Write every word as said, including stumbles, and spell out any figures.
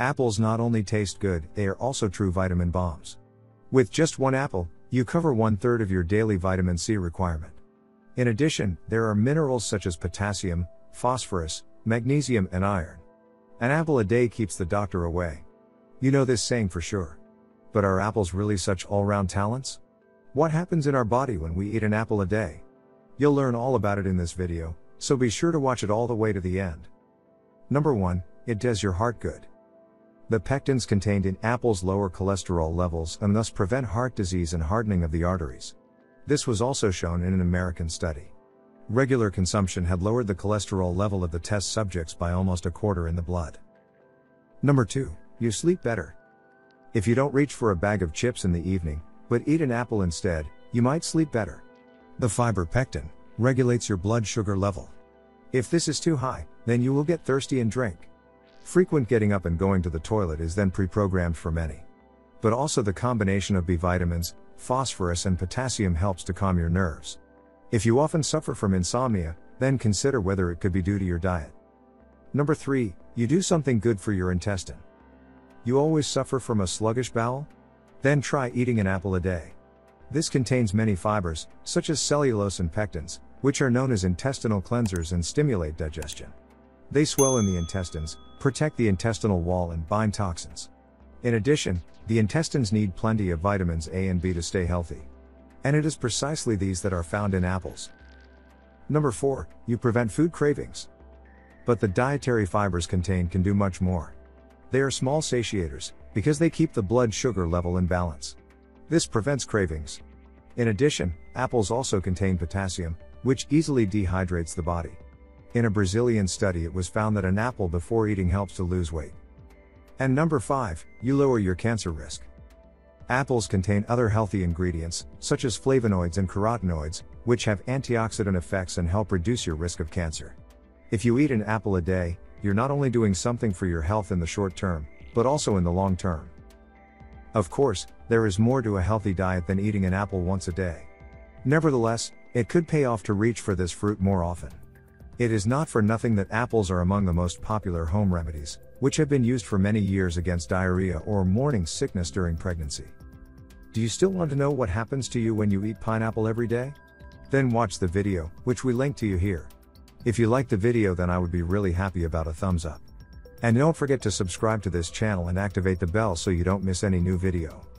Apples not only taste good, they are also true vitamin bombs. With just one apple, you cover one-third of your daily vitamin C requirement. In addition, there are minerals such as potassium, phosphorus, magnesium and iron. An apple a day keeps the doctor away. You know this saying for sure. But are apples really such all-round talents? What happens in our body when we eat an apple a day? You'll learn all about it in this video, so be sure to watch it all the way to the end. Number one. It does your heart good. The pectins contained in apples lower cholesterol levels and thus prevent heart disease and hardening of the arteries. This was also shown in an American study. Regular consumption had lowered the cholesterol level of the test subjects by almost a quarter in the blood. Number two. You sleep better. If you don't reach for a bag of chips in the evening, but eat an apple instead, you might sleep better. The fiber pectin regulates your blood sugar level. If this is too high, then you will get thirsty and drink. Frequent getting up and going to the toilet is then pre-programmed for many. But also the combination of B vitamins, phosphorus and potassium helps to calm your nerves. If you often suffer from insomnia, then consider whether it could be due to your diet. Number three. You do something good for your intestine. You always suffer from a sluggish bowel? Then try eating an apple a day. This contains many fibers, such as cellulose and pectins, which are known as intestinal cleansers and stimulate digestion. They swell in the intestines, protect the intestinal wall and bind toxins. In addition, the intestines need plenty of vitamins A and B to stay healthy. And it is precisely these that are found in apples. Number four. You prevent food cravings. But the dietary fibers contained can do much more. They are small satiators, because they keep the blood sugar level in balance. This prevents cravings. In addition, apples also contain potassium, which easily dehydrates the body. In a Brazilian study, it was found that an apple before eating helps to lose weight. And number five, you lower your cancer risk. Apples contain other healthy ingredients, such as flavonoids and carotenoids, which have antioxidant effects and help reduce your risk of cancer. If you eat an apple a day, you're not only doing something for your health in the short term, but also in the long term. Of course, there is more to a healthy diet than eating an apple once a day. Nevertheless, it could pay off to reach for this fruit more often. It is not for nothing that apples are among the most popular home remedies, which have been used for many years against diarrhea or morning sickness during pregnancy. Do you still want to know what happens to you when you eat pineapple every day? Then watch the video, which we link to you here. If you liked the video, then I would be really happy about a thumbs up. And don't forget to subscribe to this channel and activate the bell so you don't miss any new video.